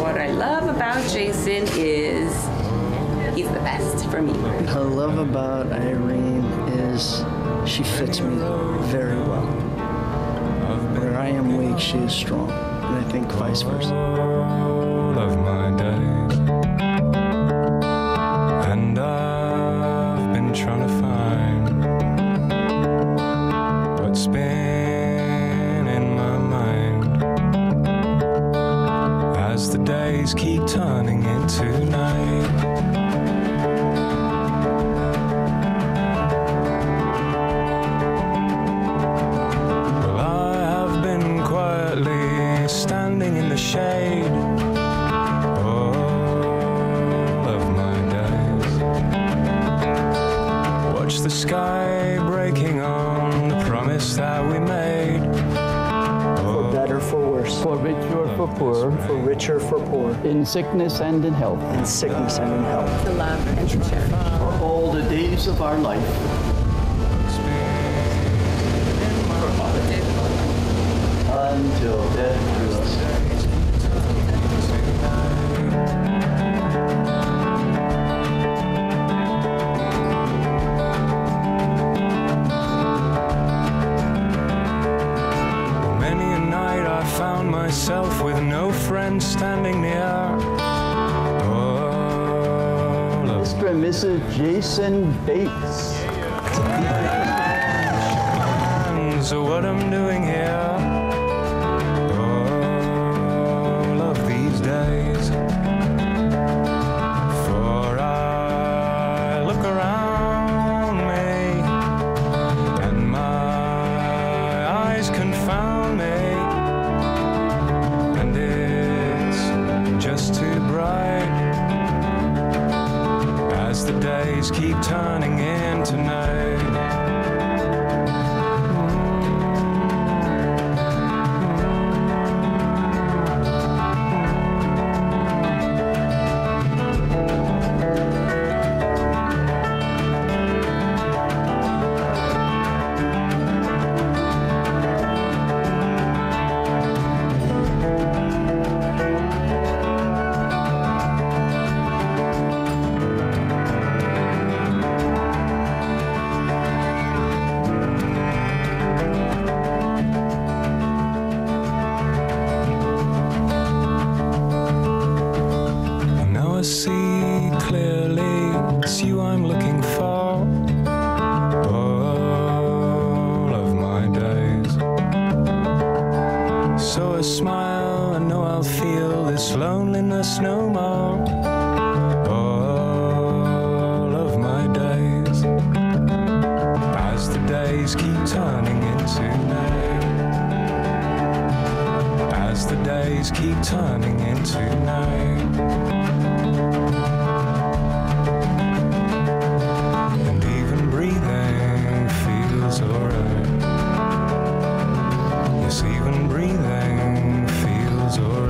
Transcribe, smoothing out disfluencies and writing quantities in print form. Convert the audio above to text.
What I love about Jason is he's the best for me. What I love about Irene is she fits me very well. Where I am weak, she is strong, and I think vice versa. All of my days, and I've been trying to find what's been in my mind as the days keep turning into night. Standing in the shade all of my days, watch the sky breaking on the promise that we made. For better, for worse, for rich or for poor, for richer, for poor, in sickness and in health, in sickness and in health, to love and to share, for all the days of our life. Until death. Found myself with no friends standing near. Oh, Mr. and Mrs. Jason Bates. Plans are what I'm doing here. All of these days. For I look around me and my eyes confound me. Too bright as the days keep turning into night. See clearly, it's you I'm looking for. All of my days, so a smile, I know I'll feel this loneliness no more. All of my days, as the days keep turning into night, as the days keep turning into night. Even breathing feels alright.